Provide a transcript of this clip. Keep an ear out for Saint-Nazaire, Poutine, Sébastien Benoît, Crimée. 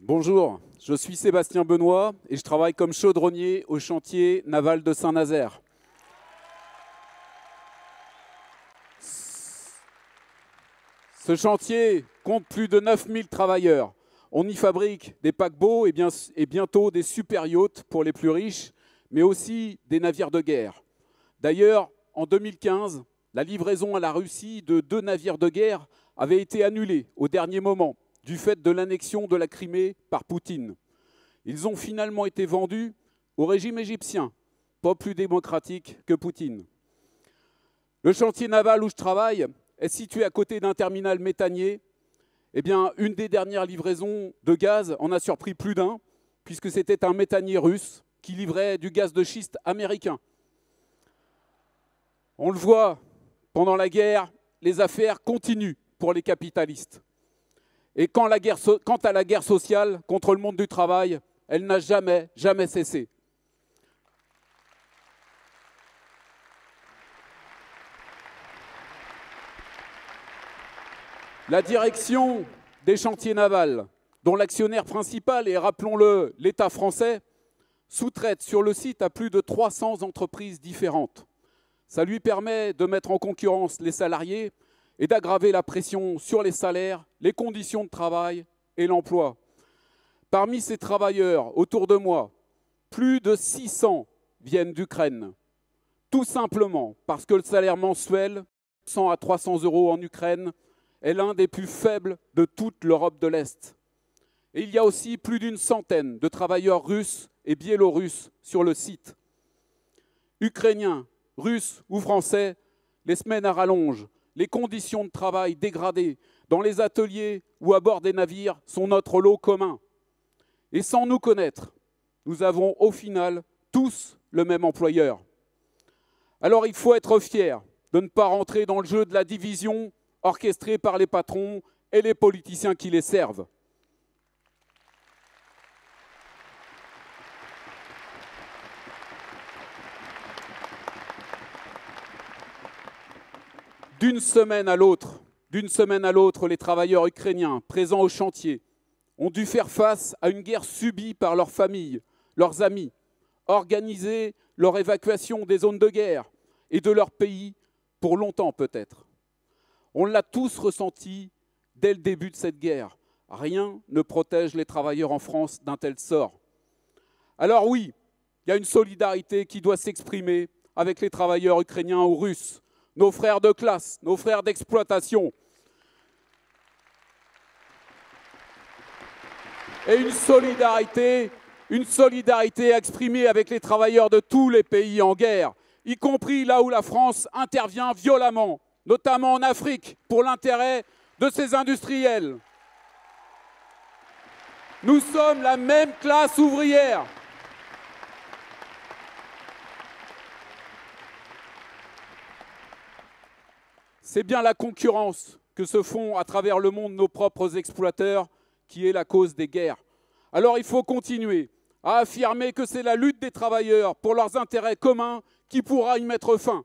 Bonjour, je suis Sébastien Benoît et je travaille comme chaudronnier au chantier naval de Saint-Nazaire. Ce chantier compte plus de 9000 travailleurs. On y fabrique des paquebots et bientôt des super yachts pour les plus riches, mais aussi des navires de guerre. D'ailleurs, en 2015, la livraison à la Russie de 2 navires de guerre avait été annulée au dernier moment, du fait de l'annexion de la Crimée par Poutine. Ils ont finalement été vendus au régime égyptien, pas plus démocratique que Poutine. Le chantier naval où je travaille est situé à côté d'un terminal méthanier. Eh bien, une des dernières livraisons de gaz en a surpris plus d'un, puisque c'était un méthanier russe qui livrait du gaz de schiste américain. On le voit, pendant la guerre, les affaires continuent pour les capitalistes. Et quant à la guerre sociale contre le monde du travail, elle n'a jamais cessé. La direction des chantiers navals, dont l'actionnaire principal est, rappelons-le, l'État français, sous-traite sur le site à plus de 300 entreprises différentes. Ça lui permet de mettre en concurrence les salariés et d'aggraver la pression sur les salaires, les conditions de travail et l'emploi. Parmi ces travailleurs, autour de moi, plus de 600 viennent d'Ukraine. Tout simplement parce que le salaire mensuel, 100 à 300 euros en Ukraine, est l'un des plus faibles de toute l'Europe de l'Est. Et il y a aussi plus d'une centaine de travailleurs russes et biélorusses sur le site. Ukrainiens, russes ou français, les semaines à rallonge, les conditions de travail dégradées dans les ateliers ou à bord des navires sont notre lot commun. Et sans nous connaître, nous avons au final tous le même employeur. Alors il faut être fier de ne pas rentrer dans le jeu de la division orchestrée par les patrons et les politiciens qui les servent. D'une semaine à l'autre, les travailleurs ukrainiens présents au chantier ont dû faire face à une guerre subie par leurs familles, leurs amis, organiser leur évacuation des zones de guerre et de leur pays pour longtemps peut-être. On l'a tous ressenti dès le début de cette guerre. Rien ne protège les travailleurs en France d'un tel sort. Alors oui, il y a une solidarité qui doit s'exprimer avec les travailleurs ukrainiens ou russes, nos frères de classe, nos frères d'exploitation. Et une solidarité à exprimer avec les travailleurs de tous les pays en guerre, y compris là où la France intervient violemment, notamment en Afrique, pour l'intérêt de ses industriels. Nous sommes la même classe ouvrière. C'est bien la concurrence que se font à travers le monde nos propres exploiteurs qui est la cause des guerres. Alors il faut continuer à affirmer que c'est la lutte des travailleurs pour leurs intérêts communs qui pourra y mettre fin.